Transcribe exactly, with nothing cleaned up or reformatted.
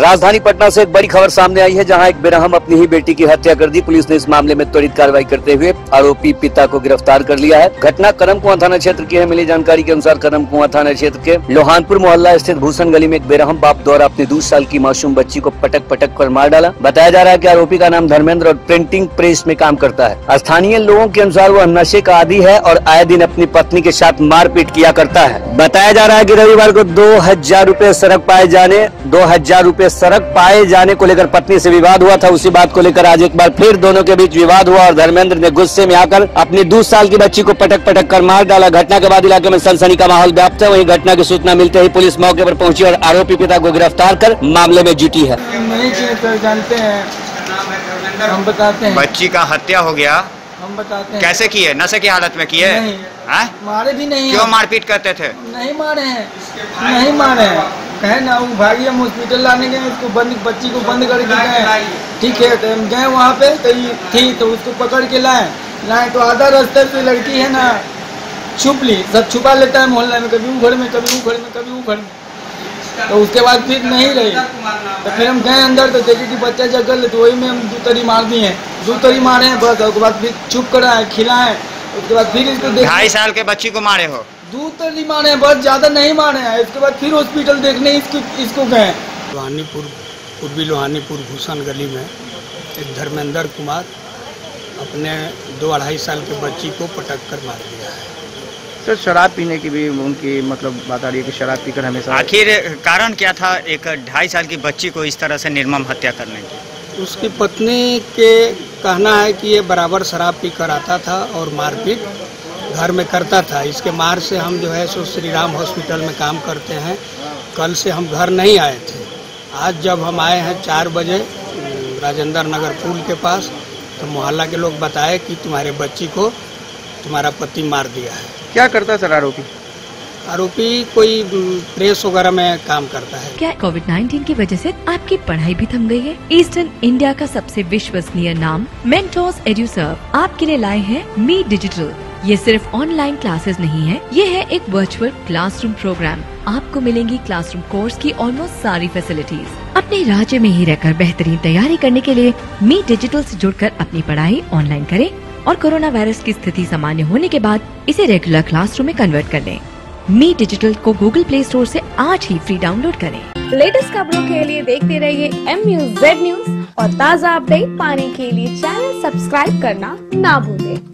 राजधानी पटना से एक बड़ी खबर सामने आई है, जहां एक बेरहम अपनी ही बेटी की हत्या कर दी। पुलिस ने इस मामले में त्वरित कार्रवाई करते हुए आरोपी पिता को गिरफ्तार कर लिया है। घटना कदम कुआ थाना क्षेत्र की है। मिली जानकारी के अनुसार कदम कुआ थाना क्षेत्र के लोहानपुर मोहल्ला स्थित भूषण गली में एक बेरहम बाप द्वारा अपनी दो साल की मासूम बच्ची को पटक पटक कर मार डाला। बताया जा रहा है कि आरोपी का नाम धर्मेंद्र और प्रिंटिंग प्रेस में काम करता है। स्थानीय लोगों के अनुसार वह नशे का आदी है और आए दिन अपनी पत्नी के साथ मारपीट किया करता है। बताया जा रहा है कि रविवार को दो हजार रूपए सड़क पाए जाने दो हजार रूपए सड़क पाए जाने को लेकर पत्नी से विवाद हुआ था। उसी बात को लेकर आज एक बार फिर दोनों के बीच विवाद हुआ और धर्मेंद्र ने गुस्से में आकर अपनी दो साल की बच्ची को पटक पटक कर मार डाला। घटना के बाद इलाके में सनसनी का माहौल व्याप्त है। वहीं घटना की सूचना मिलते ही पुलिस मौके पर पहुंची और आरोपी पिता को गिरफ्तार कर मामले में जुटी है। जानते हैं, हम बताते हैं बच्ची का हत्या हो गया। हम बताते हैं कैसे की है, नशे की हालत में की है। मारे भी नहीं, क्यों मारपीट करते थे? नहीं मारे हैं, नहीं मारे हैं। कहे ना वो भागी, हम हॉस्पिटल लाने गए, उसको बंद बच्ची को बंद करके गए। ठीक है, तो हम गए वहाँ पे तो थी, तो उसको पकड़ के लाए लाए तो आधा रास्ते पे लड़की है ना छुप ली। सब छुपा लेता है मोहल्ला में, कभी वो घर में, कभी वो घर में, कभी वो घर में। तो उसके बाद फिर नहीं रही, तो फिर हम गए अंदर तो देखे कि बच्चा जगल है, तो वही में हम दो तरी मार दिए हैं। दो तरी मारे हैं बस, उसके बाद फिर चुप कराए, खिलाए। उसके बाद फिर इसको ढाई साल के बच्ची को मारे हो? दो तरी मारे हैं बस, ज़्यादा नहीं मारे हैं। उसके बाद फिर हॉस्पिटल देखने इसको इसको गए। लोहानीपुर, पूर्वी लोहानीपुर भूषण गली में एक धर्मेंद्र कुमार अपने दो अढ़ाई साल के बच्ची को पटक कर मार दिया है। सर, शराब पीने की भी उनकी मतलब बात आ रही है कि शराब पीकर हमेशा। आखिर कारण क्या था एक ढाई साल की बच्ची को इस तरह से निर्मम हत्या करने की? उसकी पत्नी के कहना है कि ये बराबर शराब पीकर आता था और मारपीट घर में करता था। इसके मार से हम जो है सो श्री राम हॉस्पिटल में काम करते हैं। कल से हम घर नहीं आए थे। आज जब हम आए हैं चार बजे राजेंद्र नगर पुल के पास, तो मोहल्ला के लोग बताए कि तुम्हारे बच्ची को तुम्हारा पति मार दिया है। क्या करता है सर आरोपी? आरोपी कोई प्रेस वगैरह में काम करता है। क्या कोविड नाइन्टीन की वजह से आपकी पढ़ाई भी थम गई है? ईस्टर्न इंडिया का सबसे विश्वसनीय नाम मेंटोस एडुसर्व आपके लिए लाए हैं मी डिजिटल। ये सिर्फ ऑनलाइन क्लासेस नहीं है, ये है एक वर्चुअल क्लासरूम प्रोग्राम। आपको मिलेंगी क्लासरूम कोर्स की ऑलमोस्ट सारी फैसिलिटीज। अपने राज्य में ही रहकर बेहतरीन तैयारी करने के लिए मी डिजिटल से जुड़कर अपनी पढ़ाई ऑनलाइन करें और कोरोना वायरस की स्थिति सामान्य होने के बाद इसे रेगुलर क्लासरूम में कन्वर्ट कर लें। मी डिजिटल को गूगल प्ले स्टोर से आज ही फ्री डाउनलोड करें। लेटेस्ट खबरों के लिए देखते रहिए एमयूजेड न्यूज़ और ताज़ा अपडेट पाने के लिए चैनल सब्सक्राइब करना ना भूलें।